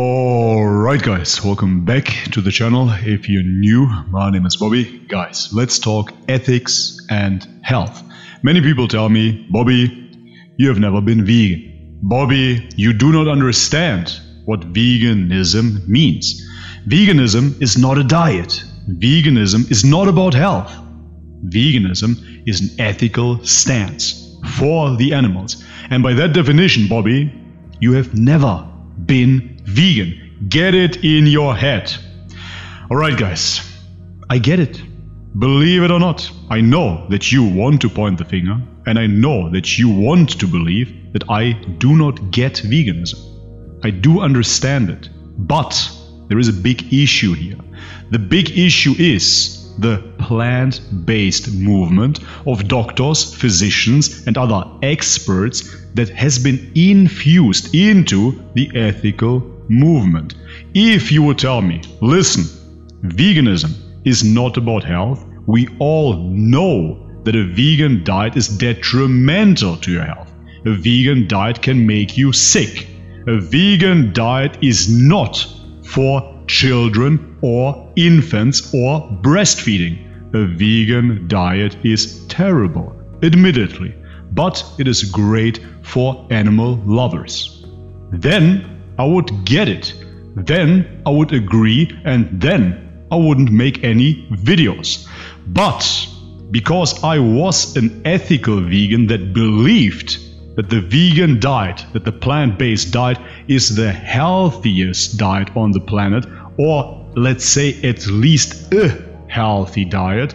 Alright guys, welcome back to the channel. If you're new, my name is Bobby. Guys, let's talk ethics and health. Many people tell me, Bobby, you have never been vegan. Bobby, you do not understand what veganism means. Veganism is not a diet. Veganism is not about health. Veganism is an ethical stance for the animals. And by that definition, Bobby, you have never been vegan. Get it in your head. Alright guys, I get it. Believe it or not, I know that you want to point the finger, and I know that you want to believe that I do not get veganism. I do understand it, but there is a big issue here. The big issue is the plant-based movement of doctors, physicians and other experts that has been infused into the ethical movement. If you would tell me, listen, veganism is not about health, we all know that a vegan diet is detrimental to your health. A vegan diet can make you sick. A vegan diet is not for children or infants or breastfeeding. A vegan diet is terrible, admittedly, but it is great for animal lovers. Then I would get it. Then I would agree, and then I wouldn't make any videos. But because I was an ethical vegan that believed that the vegan diet, that the plant-based diet is the healthiest diet on the planet, or let's say at least a healthy diet,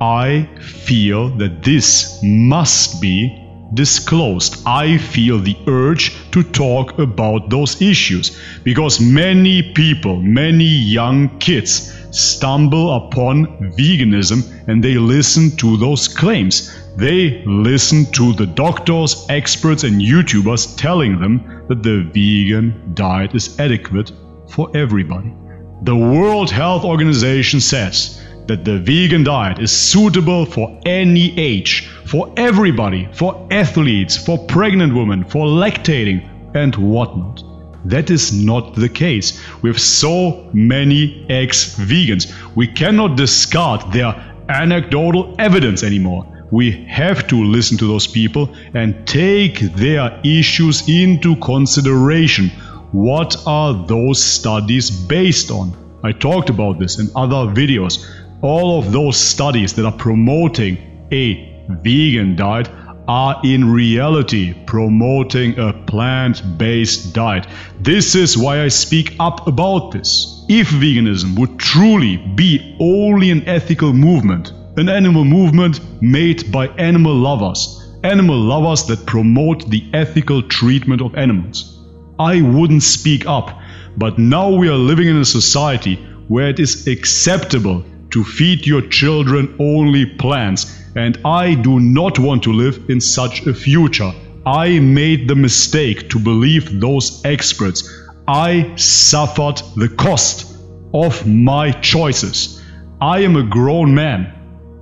I feel that this must be disclosed. I feel the urge to talk about those issues because many people, many young kids stumble upon veganism and they listen to those claims. They listen to the doctors, experts and YouTubers telling them that the vegan diet is adequate for everybody. The World Health Organization says that the vegan diet is suitable for any age, for everybody, for athletes, for pregnant women, for lactating and whatnot. That is not the case. We have so many ex-vegans. We cannot discard their anecdotal evidence anymore. We have to listen to those people and take their issues into consideration. What are those studies based on? I talked about this in other videos. All of those studies that are promoting a vegan diet are in reality promoting a plant-based diet. This is why I speak up about this. If veganism would truly be only an ethical movement, an animal movement made by animal lovers that promote the ethical treatment of animals, I wouldn't speak up. But now we are living in a society where it is acceptable to feed your children only plants, and I do not want to live in such a future. I made the mistake to believe those experts. I suffered the cost of my choices. I am a grown man.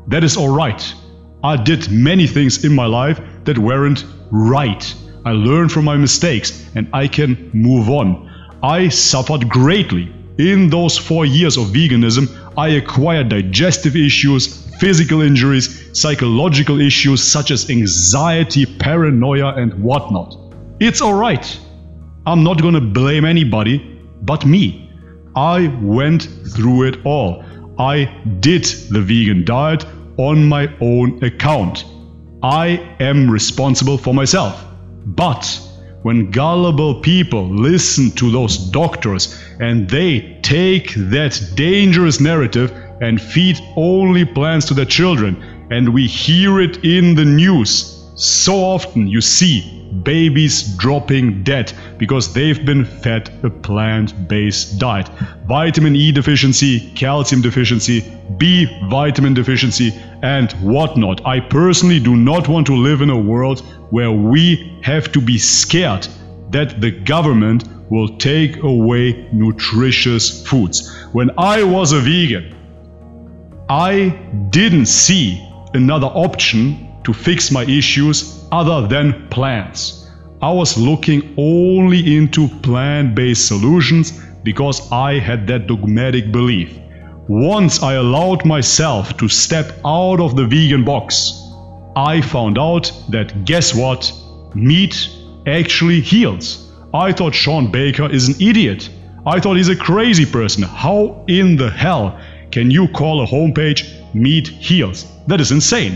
That is all right. I did many things in my life that weren't right. I learned from my mistakes and I can move on. I suffered greatly. In those 4 years of veganism, I acquired digestive issues, physical injuries, psychological issues such as anxiety, paranoia and whatnot. It's alright. I'm not gonna blame anybody but me. I went through it all. I did the vegan diet on my own account. I am responsible for myself. But when gullible people listen to those doctors and they take that dangerous narrative and feed only plants to their children, and we hear it in the news, so often you see babies dropping dead because they've been fed a plant-based diet. Vitamin E deficiency, calcium deficiency, B vitamin deficiency and whatnot. I personally do not want to live in a world where we have to be scared that the government will take away nutritious foods. When I was a vegan, I didn't see another option to fix my issues other than plants. I was looking only into plant-based solutions because I had that dogmatic belief. Once I allowed myself to step out of the vegan box, I found out that, guess what, meat actually heals. I thought Sean Baker is an idiot. I thought he's a crazy person. How in the hell can you call a homepage Meat Heals? That is insane.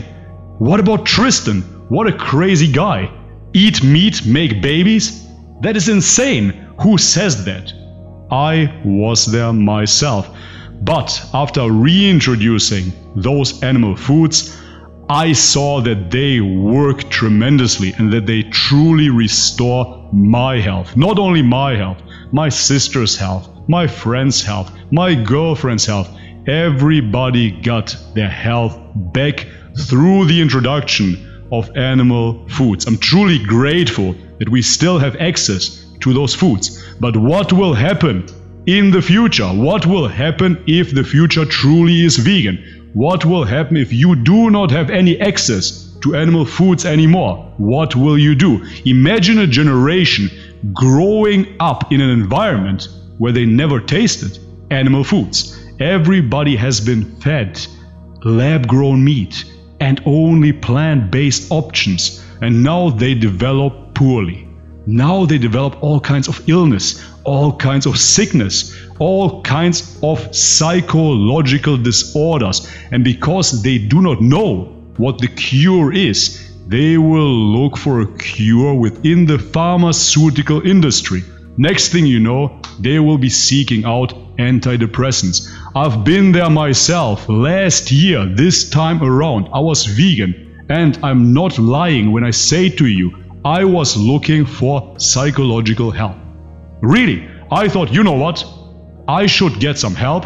What about Tristan? What a crazy guy. Eat meat, make babies? That is insane. Who says that? I was there myself. But after reintroducing those animal foods, I saw that they work tremendously and that they truly restore my health. Not only my health, my sister's health, my friend's health, my girlfriend's health. Everybody got their health back through the introduction of animal foods. I'm truly grateful that we still have access to those foods. But what will happen in the future? What will happen if the future truly is vegan? What will happen if you do not have any access to animal foods anymore? What will you do? Imagine a generation growing up in an environment where they never tasted animal foods. Everybody has been fed lab-grown meat and only plant-based options, and now they develop poorly. Now they develop all kinds of illness, all kinds of sickness, all kinds of psychological disorders. And because they do not know what the cure is, they will look for a cure within the pharmaceutical industry. Next thing you know, they will be seeking out antidepressants. I've been there myself. Last year, this time around, I was vegan, and I'm not lying when I say to you, I was looking for psychological help. Really, I thought, you know what? I should get some help,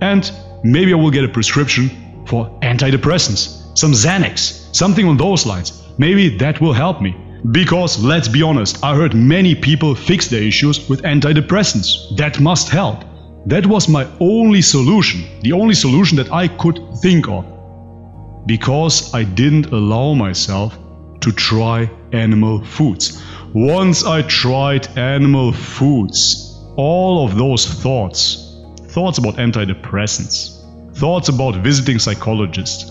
and maybe I will get a prescription for antidepressants, some Xanax, something on those lines. Maybe that will help me. Because let's be honest, I heard many people fix their issues with antidepressants. That must help. That was my only solution, the only solution that I could think of. Because I didn't allow myself to try animal foods. Once I tried animal foods, all of those thoughts about antidepressants, thoughts about visiting psychologists,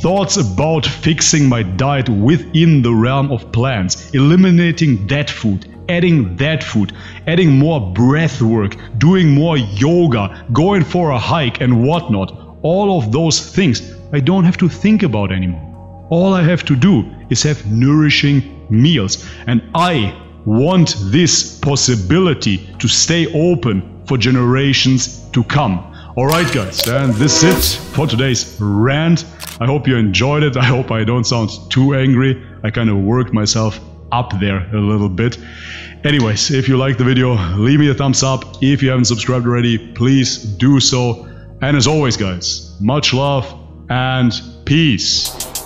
thoughts about fixing my diet within the realm of plants, eliminating that food, adding that food, adding more breath work, doing more yoga, going for a hike and whatnot. All of those things I don't have to think about anymore. All I have to do is have nourishing meals. And I want this possibility to stay open for generations to come. Alright guys, and this is it for today's rant. I hope you enjoyed it. I hope I don't sound too angry. I kind of worked myself up there a little bit. Anyways, if you liked the video, leave me a thumbs up. If you haven't subscribed already, please do so. And as always guys, much love and peace.